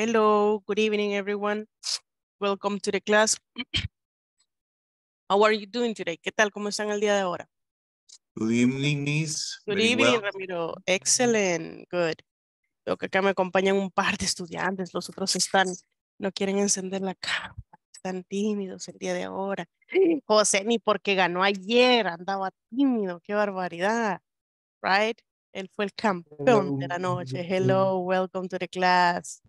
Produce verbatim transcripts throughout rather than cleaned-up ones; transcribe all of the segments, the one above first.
Hello, good evening, everyone. Welcome to the class. How are you doing today? ¿Qué tal? ¿Cómo están el día de ahora? Good evening, Miss. Good Very evening, well. Ramiro. Excellent. Good. Lo que acá me acompañan un par de estudiantes. Los otros están, no quieren encender la cámara. Están tímidos el día de ahora. José, ni porque ganó ayer, andaba tímido. Qué barbaridad. Right? Él fue el campeón Hello. de la noche. Hello, welcome to the class.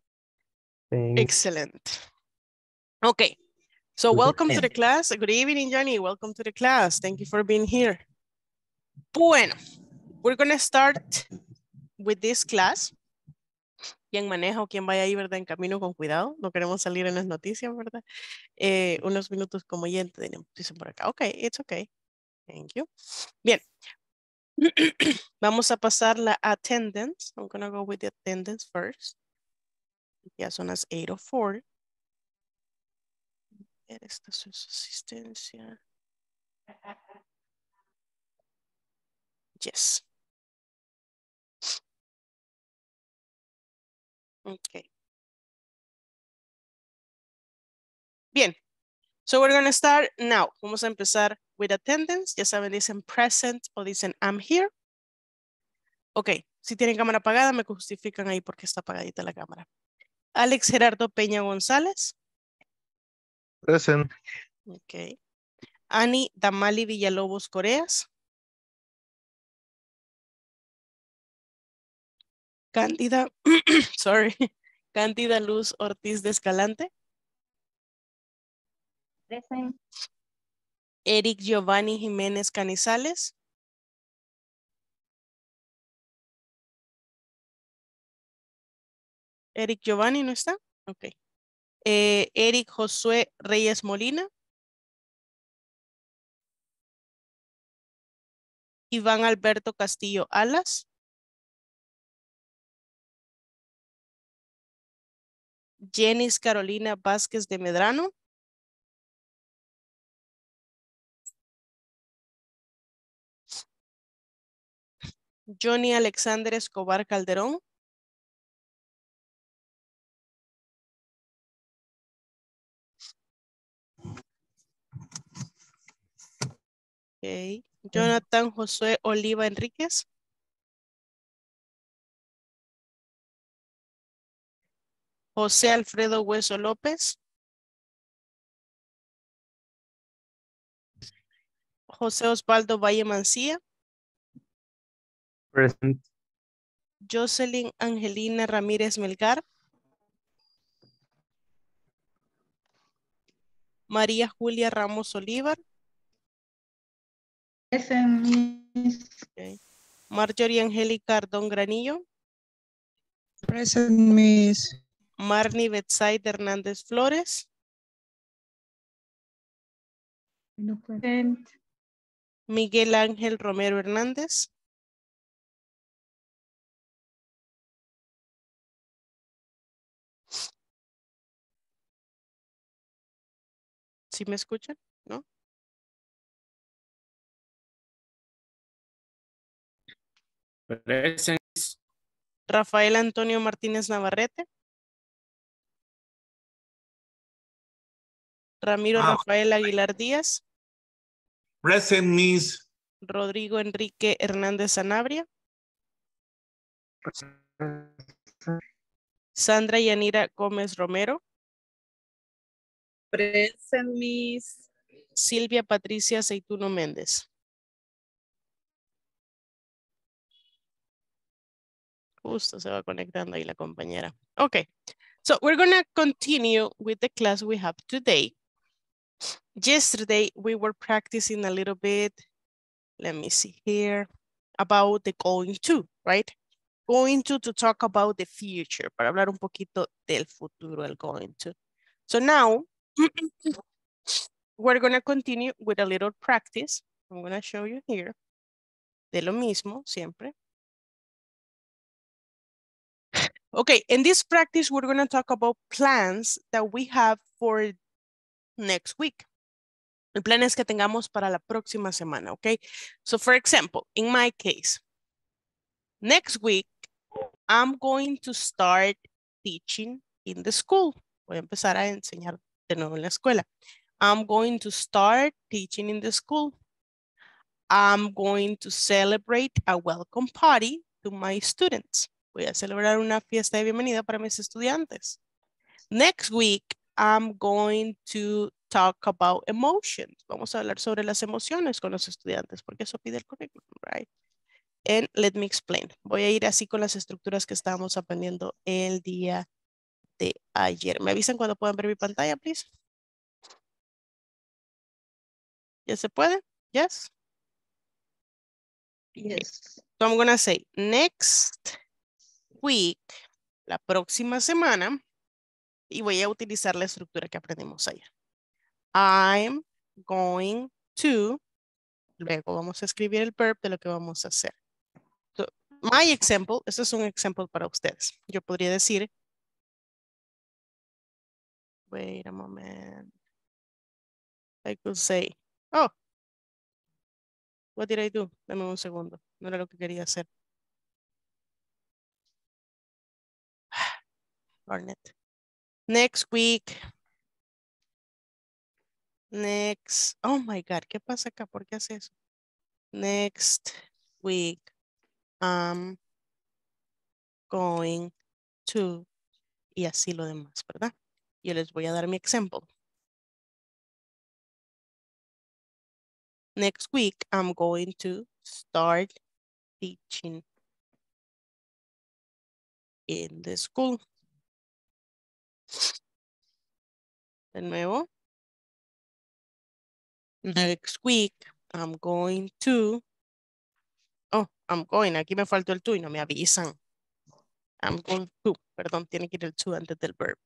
Thanks. Excellent. Okay. So welcome to the class. Good evening, Johnny. Welcome to the class. Thank you for being here. Bueno, we're going to start with this class. Quien maneja o quien vaya ahí, ¿verdad? En camino con cuidado. No queremos salir en las noticias, ¿verdad? Eh, unos minutos como oyente, dicen por acá. Okay, it's okay. Thank you. Bien. Vamos a pasar la attendance. I'm going to go with the attendance first. Ya son las eight oh four. Esta es su asistencia. Yes. Okay. Bien. So we're going to start now. Vamos a empezar with attendance. Ya saben, dicen present o dicen I'm here. Ok. Si tienen cámara apagada, me justifican ahí porque está apagadita la cámara. Alex Gerardo Peña González. Present. Ok. Ani Damali Villalobos Coreas. Cándida, sorry, Cándida Luz Ortiz de Escalante. Present. Eric Giovanni Jiménez Canizales. Eric Giovanni, ¿no está? Ok. Eh, Eric Josué Reyes Molina. Iván Alberto Castillo Alas. Jenis Carolina Vázquez de Medrano. Johnny Alexander Escobar Calderón. Okay. Jonathan Josué Oliva Enríquez. José Alfredo Hueso López. José Osvaldo Valle Mancía. Present. Jocelyn Angelina Ramírez Melgar. María Julia Ramos Olívar. Okay. Marjorie Angélica Ardón Granillo. Present, Miss. Marni Betsaid Hernández Flores. No present. Miguel Ángel Romero Hernández. ¿Sí me escuchan? ¿No? Present. Rafael Antonio Martínez Navarrete. Ramiro ah, Rafael Aguilar Díaz. Present, Miss. Rodrigo Enrique Hernández Sanabria. Sandra Yanira Gómez Romero. Present, Miss. Silvia Patricia Aceituno Méndez. Justo se va conectando ahí la compañera. Okay, so we're going to continue with the class we have today. Yesterday, we were practicing a little bit, let me see here, about the going to, right? Going to to talk about the future, para hablar un poquito del futuro, el going to. So now, we're going to continue with a little practice. I'm going to show you here. De lo mismo, siempre. Okay, in this practice, we're going to talk about plans that we have for next week. El plan es que tengamos para la próxima semana, okay? So for example, in my case, next week, I'm going to start teaching in the school. Voy a empezar a enseñar de nuevo en la escuela. I'm going to start teaching in the school. I'm going to celebrate a welcome party to my students. Voy a celebrar una fiesta de bienvenida para mis estudiantes. Next week, I'm going to talk about emotions. Vamos a hablar sobre las emociones con los estudiantes, porque eso pide el currículum, right? And let me explain. Voy a ir así con las estructuras que estábamos aprendiendo el día de ayer. ¿Me avisan cuando puedan ver mi pantalla, please? ¿Ya se puede? Yes? Yes. Okay. So I'm going to say, next week, la próxima semana, y voy a utilizar la estructura que aprendimos ayer. I'm going to, luego vamos a escribir el verb de lo que vamos a hacer. So, my example, esto es un ejemplo para ustedes. Yo podría decir, wait a moment. I could say, oh, what did I do? Dame un segundo, no era lo que quería hacer. Darn it. Next week. Next. Oh my God. ¿Qué pasa acá? ¿Por qué hace eso? Next week. I'm going to. Y así lo demás, ¿verdad? Yo les voy a dar mi ejemplo. Next week, I'm going to start teaching in the school. De nuevo. Next week, I'm going to. Oh, I'm going. Aquí me faltó el to y no me avisan. I'm going to. Perdón, tiene que ir el to antes del verb.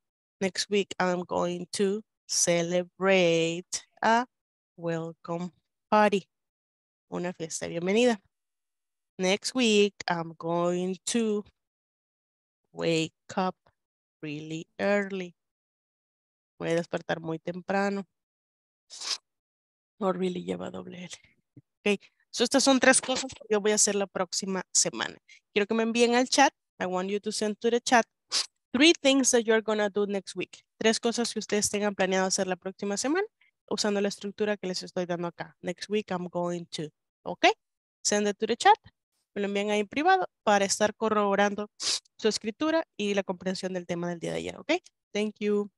Next week, I'm going to celebrate a welcome party. Una fiesta de bienvenida. Next week, I'm going to wake up really early. Voy a despertar muy temprano. No, really lleva doble L. Ok, so estas son tres cosas que yo voy a hacer la próxima semana. Quiero que me envíen al chat. I want you to send to the chat three things that you're gonna do next week. Tres cosas que ustedes tengan planeado hacer la próxima semana usando la estructura que les estoy dando acá. Next week I'm going to. Ok, send it to the chat. Me lo envían ahí en privado para estar corroborando su escritura y la comprensión del tema del día de ayer. Ok, thank you.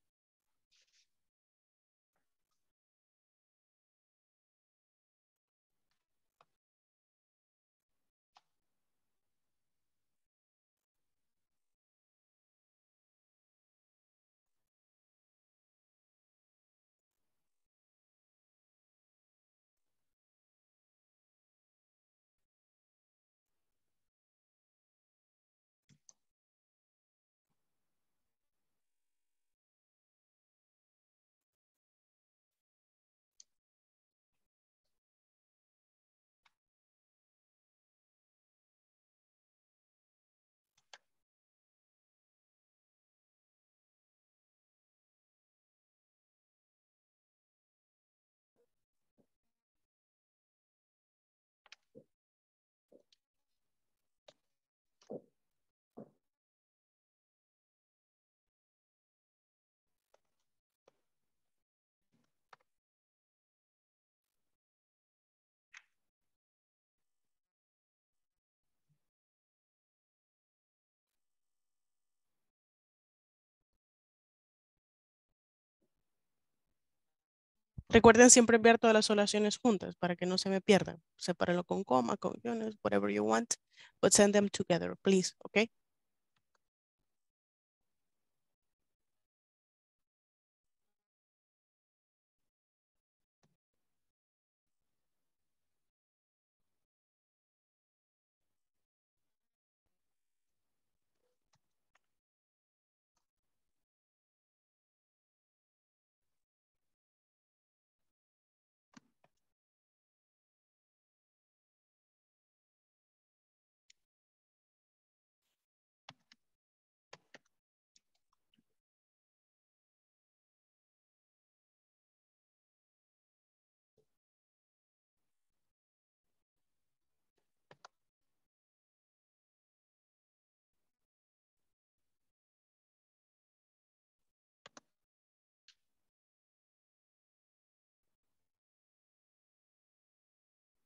Recuerden siempre enviar todas las oraciones juntas para que no se me pierdan. Sepárenlo con coma, con guiones, whatever you want, but send them together, please, okay?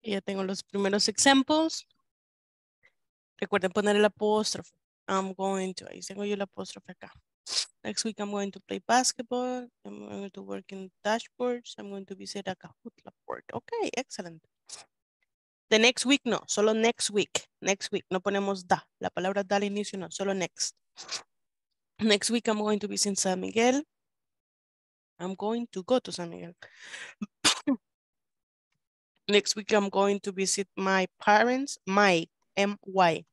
Ya tengo los primeros examples. Recuerden poner el apóstrofe. I'm going to, ahí tengo yo el apóstrofe acá. Next week I'm going to play basketball. I'm going to work in dashboards. I'm going to visit a Kahoot Laport. Okay, excellent. The next week no, solo next week. Next week, no ponemos da. La palabra da al inicio no, solo next. Next week I'm going to visit San Miguel. I'm going to go to San Miguel. Next week I'm going to visit my parents. My, M Y.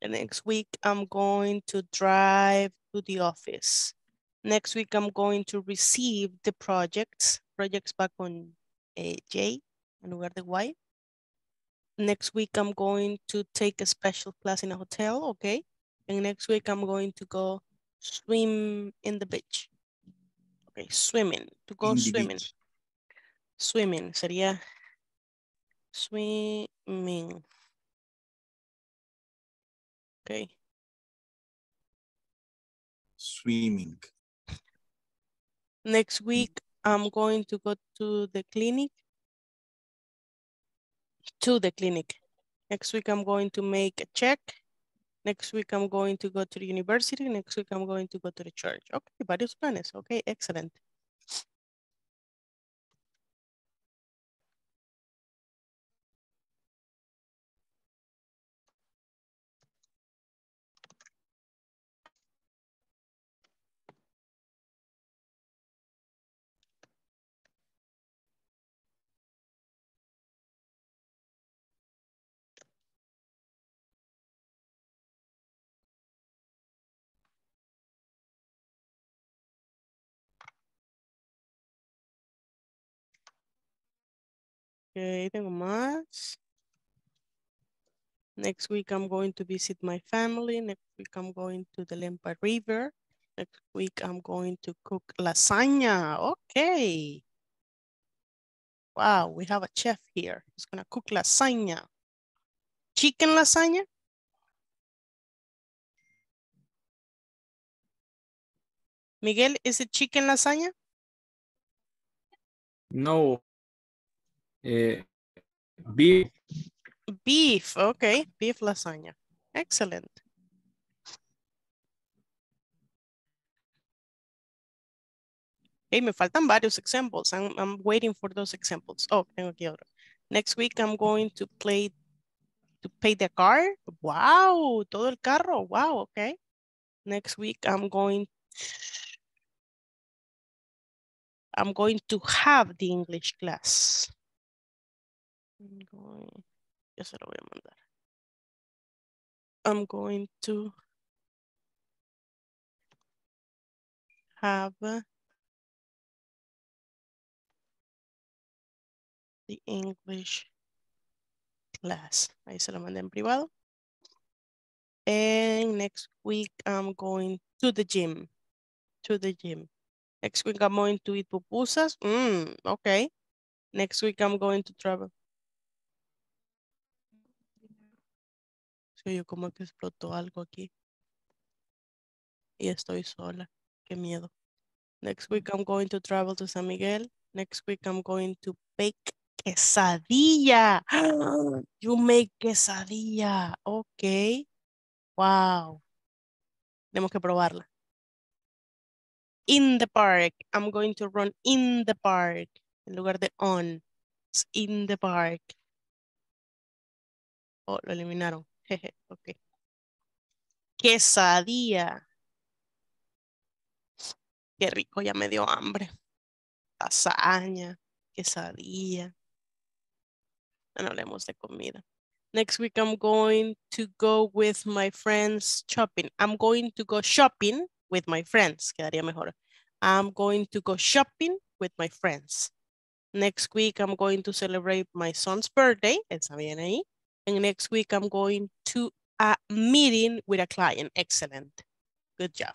The next week I'm going to drive to the office. Next week I'm going to receive the projects. Projects back on eh, J en lugar de Y. Next week I'm going to take a special class in a hotel, okay? And next week I'm going to go swim in the beach. Okay, swimming, to go swimming. Beach. Swimming, sería swimming. Okay. Swimming. Next week, I'm going to go to the clinic. To the clinic. Next week, I'm going to make a check. Next week, I'm going to go to the university. Next week, I'm going to go to the church. Okay, varios planes. Okay, excellent. Okay, tengo más. Next week, I'm going to visit my family. Next week, I'm going to the Lempa River. Next week, I'm going to cook lasagna. Okay. Wow, we have a chef here. He's gonna cook lasagna. Chicken lasagna? Miguel, is it chicken lasagna? No. Uh, beef. Beef, okay. Beef lasagna. Excellent. Hey, me faltan varios examples. I'm, I'm waiting for those examples. Oh, tengo aquí otro. Next week I'm going to play, to pay the car. Wow, todo el carro. Wow, okay. Next week I'm going, I'm going to have the English class. Yo se lo voy a mandar. I'm going to have the English class. Ahí se lo mandé en privado. And next week I'm going to the gym. To the gym. Next week I'm going to eat pupusas. Mm, okay. Next week I'm going to travel. Yo como que explotó algo aquí. Y estoy sola. Qué miedo. Next week I'm going to travel to San Miguel. Next week I'm going to bake quesadilla. You make quesadilla. Ok. Wow. Tenemos que probarla. In the park. I'm going to run in the park. En lugar de on. It's in the park. Oh, lo eliminaron. Okay. Quesadilla. Qué rico, ya me dio hambre. Lasaña, quesadilla. No hablemos de comida. Next week I'm going to go with my friends shopping. I'm going to go shopping with my friends. Quedaría mejor. I'm going to go shopping with my friends. Next week I'm going to celebrate my son's birthday. Está bien ahí. And next week, I'm going to a meeting with a client. Excellent. Good job.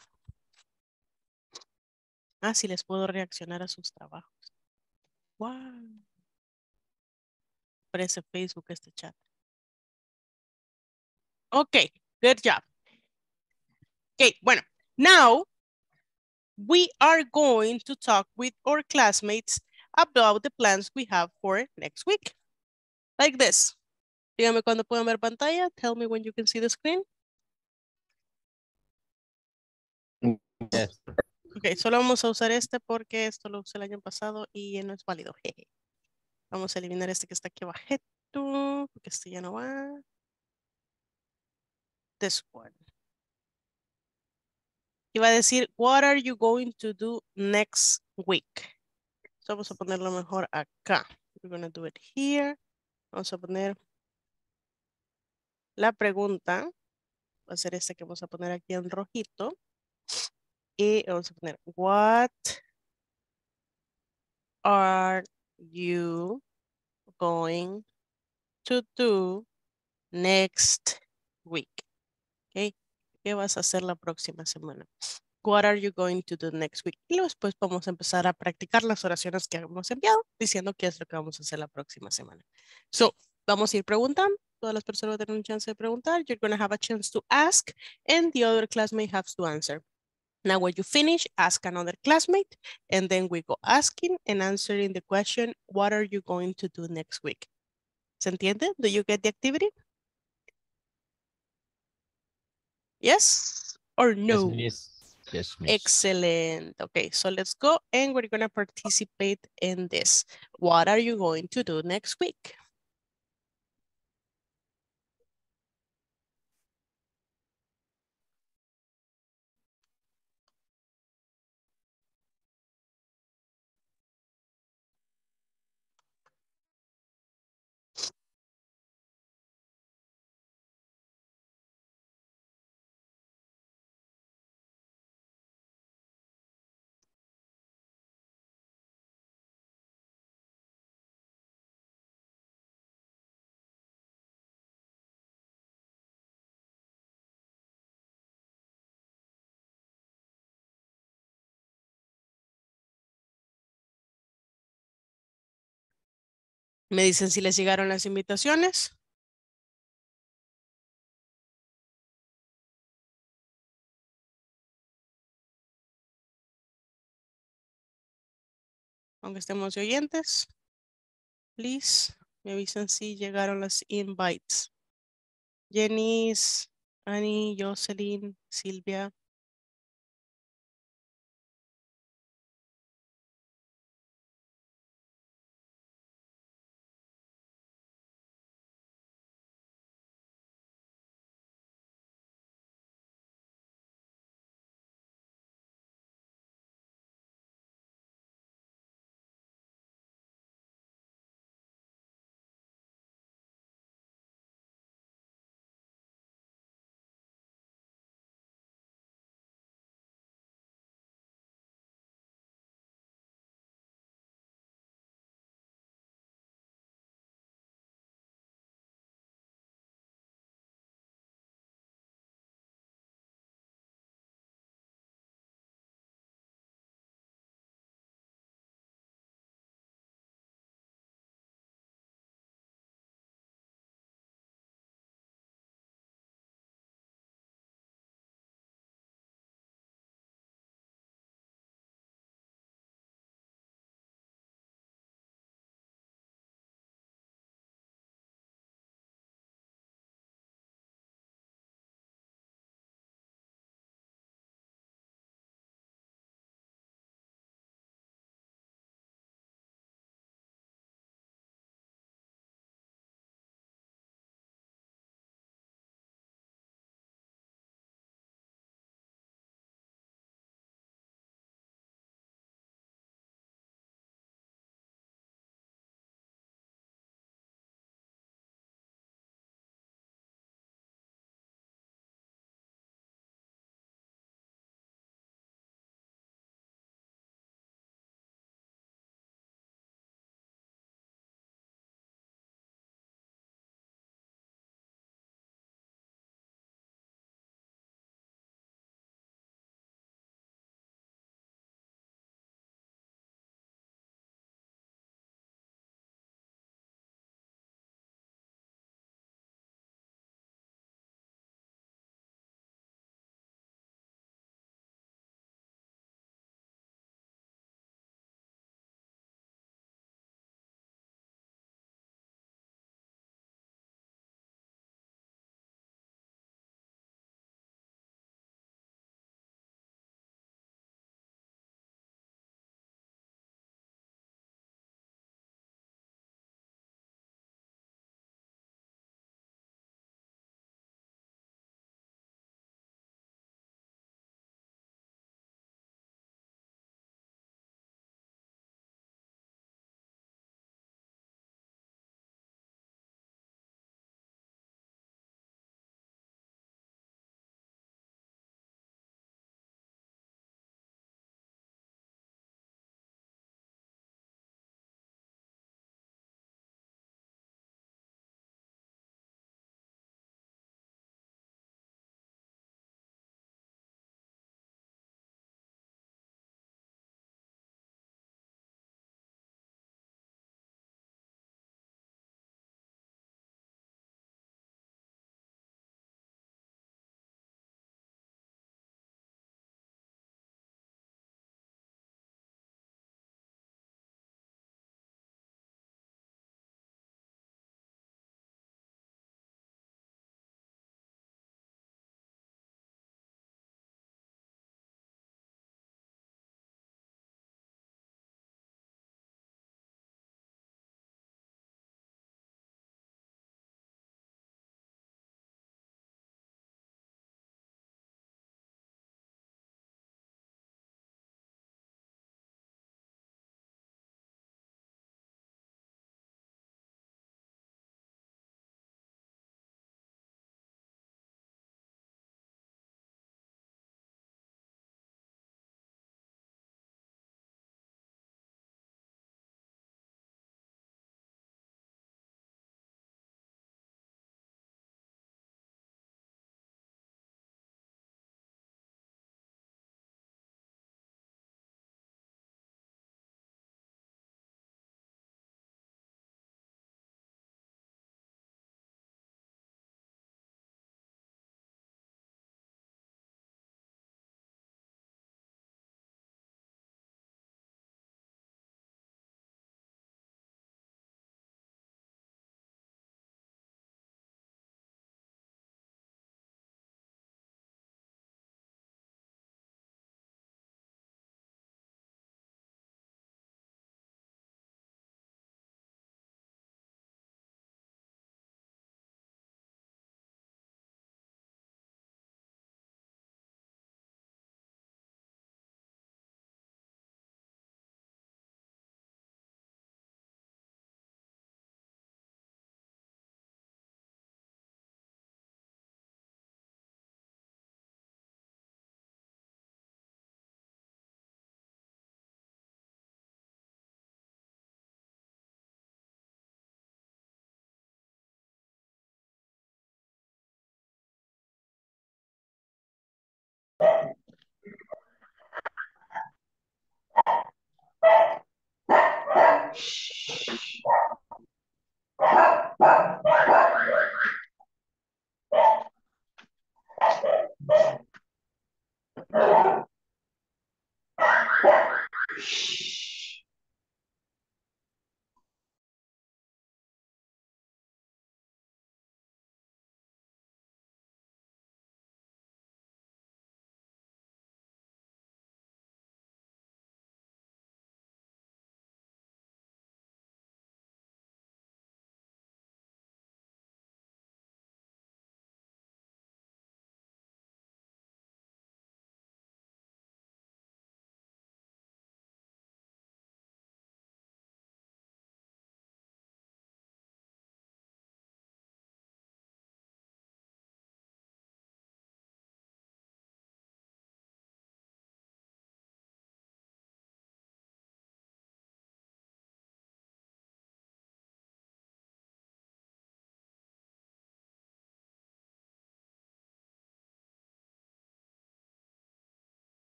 Ah, si les puedo reaccionar a sus trabajos. Wow. Parece Facebook este chat. Okay, good job. Okay, bueno. Now, we are going to talk with our classmates about the plans we have for next week. like this. Dígame cuando puedan ver pantalla. Tell me when you can see the screen. Yes. Ok, solo vamos a usar este porque esto lo usé el año pasado y no es válido. Jeje. Vamos a eliminar este que está aquí abajito, porque este ya no va. This one. Iba a decir, what are you going to do next week? So vamos a ponerlo mejor acá. We're going to do it here. Vamos a poner la pregunta. Va a ser esta que vamos a poner aquí en rojito. Y vamos a poner, what are you going to do next week? Okay. ¿Qué vas a hacer la próxima semana? What are you going to do next week? Y después vamos a empezar a practicar las oraciones que hemos enviado, diciendo qué es lo que vamos a hacer la próxima semana. So, vamos a ir preguntando. Todas las personas tienen un chance de preguntar. You're going to have a chance to ask, and the other classmate has to answer. Now, when you finish, ask another classmate, and then we go asking and answering the question, what are you going to do next week? ¿Se entiende? Do you get the activity? Yes or no? Yes, miss. Yes, miss. Excellent. Okay, so let's go, and we're going to participate in this. What are you going to do next week? Me dicen si les llegaron las invitaciones. Aunque estemos oyentes, please, me avisan si llegaron las invites. Jenice, Annie, Jocelyn, Silvia.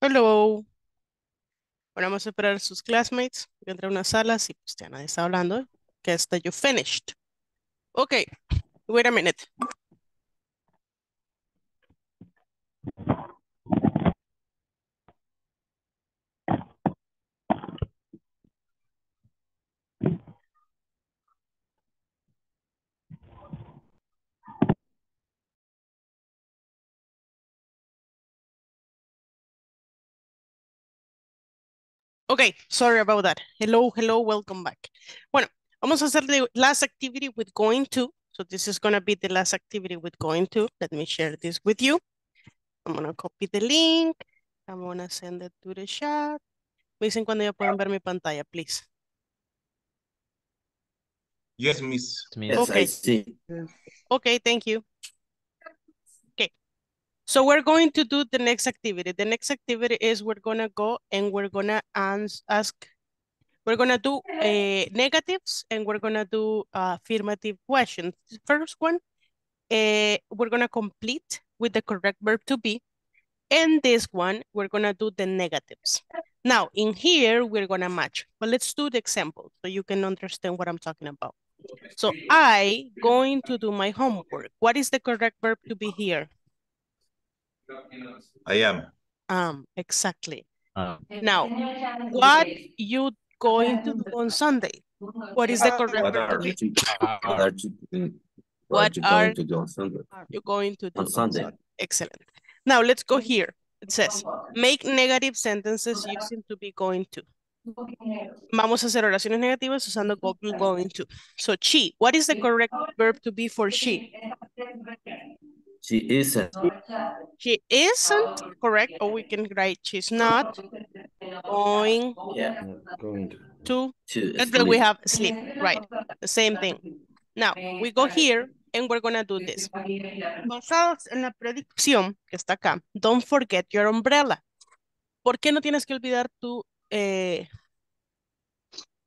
Hello. Ahora vamos a esperar a sus classmates. Voy a entrar a una sala. Si pues ya nadie está hablando. Que hasta yo finished. Ok. Wait a minute. Okay, sorry about that. Hello, hello, welcome back. Bueno, vamos a hacer the last activity with going to. So this is going to be the last activity with going to. Let me share this with you. I'm going to copy the link. I'm going to send it to the chat. Me dicen cuando ya pueden ver mi pantalla, please. Yes, miss. Yes, okay. I see. Okay, thank you. So we're going to do the next activity. The next activity is we're going to go and we're going to ask, we're going to do uh, negatives and we're going to do uh, affirmative questions. The first one, uh, we're going to complete with the correct verb to be. And this one, we're going to do the negatives. Now, in here, we're going to match. But let's do the example so you can understand what I'm talking about. So I going to do my homework. What is the correct verb to be here? I am. Um, exactly. Um. Now, what you going to do on Sunday? What is the correct what are, you, are you, what are you going to do on Sunday? You going to do on Sunday? Excellent. Now let's go here. It says make negative sentences using to be going to. Vamos a hacer oraciones negativas usando go to going to. So she. What is the correct verb to be for she? She isn't. She isn't, correct, or we can write she's not going, yeah. going to, to that's sleep. That we have sleep, right, the same thing. Now, we go here and we're going to do this. Basados en la predicción que está acá, don't forget your umbrella. ¿Por qué no tienes que olvidar tu, eh,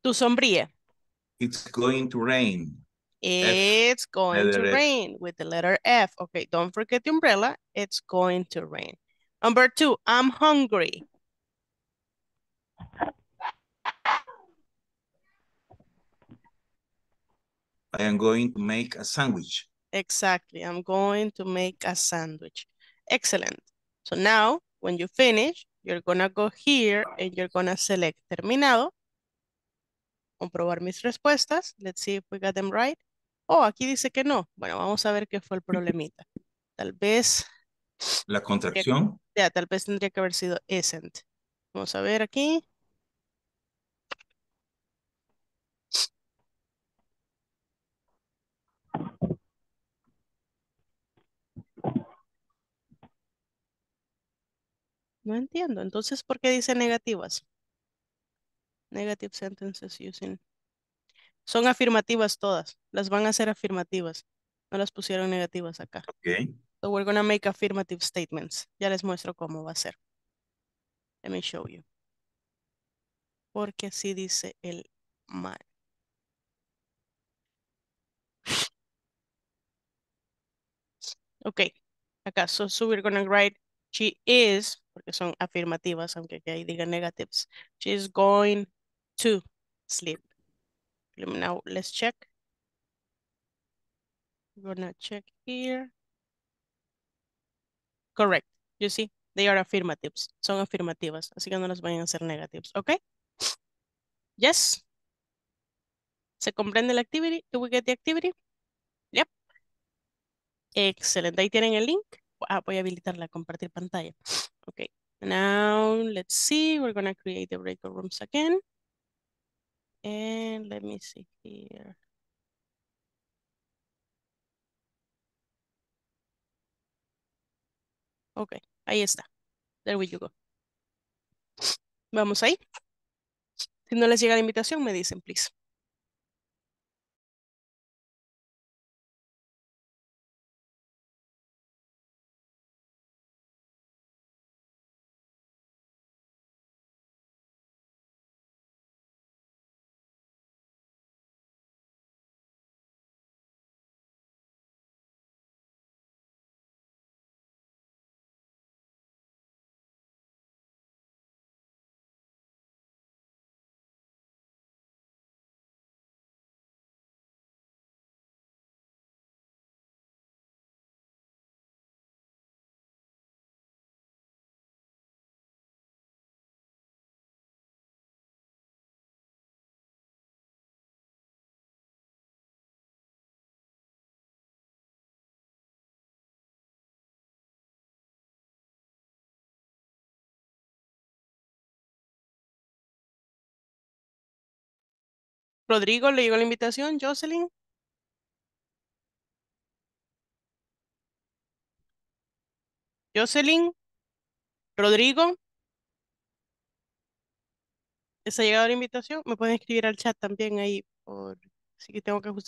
tu sombrilla? It's going to rain. It's F. going letter to F. rain with the letter F. Okay, don't forget the umbrella. It's going to rain. Number two, I'm hungry. I am going to make a sandwich. Exactly, I'm going to make a sandwich. Excellent. So now, when you finish, you're gonna go here and you're gonna select terminado. Comprobar mis respuestas. Let's see if we got them right. Oh, aquí dice que no. Bueno, vamos a ver qué fue el problemita. Tal vez... ¿La contracción? Ya, yeah, tal vez tendría que haber sido isn't. Vamos a ver aquí. No entiendo. Entonces, ¿por qué dice negativas? Negative sentences using... Son afirmativas todas. Las van a hacer afirmativas. No las pusieron negativas acá. Okay. So we're going to make affirmative statements. Ya les muestro cómo va a ser. Let me show you. Porque así dice el mal. Ok, acá, so, so we're gonna write, she is, porque son afirmativas, aunque ahí digan negatives. She is going to sleep. Now let's check. We're gonna check here. Correct, you see, they are affirmatives, son afirmativas, así que no las vayan a hacer negatives, ok? Yes. ¿Se comprende la activity? Do we get the activity? Yep. Excelente. Ahí tienen el link. Ah, voy a habilitarla, compartir pantalla. Okay. Now, let's see. We're going to create the breakout rooms again. And let me see here. Okay. Ahí está. There we go. Vamos ahí. Si no les llega la invitación, me dicen, please. Rodrigo, ¿le llegó la invitación? ¿Jocelyn? ¿Jocelyn? ¿Rodrigo? ¿Les ha llegado la invitación? Me pueden escribir al chat también ahí, por... sí que tengo que ajustar.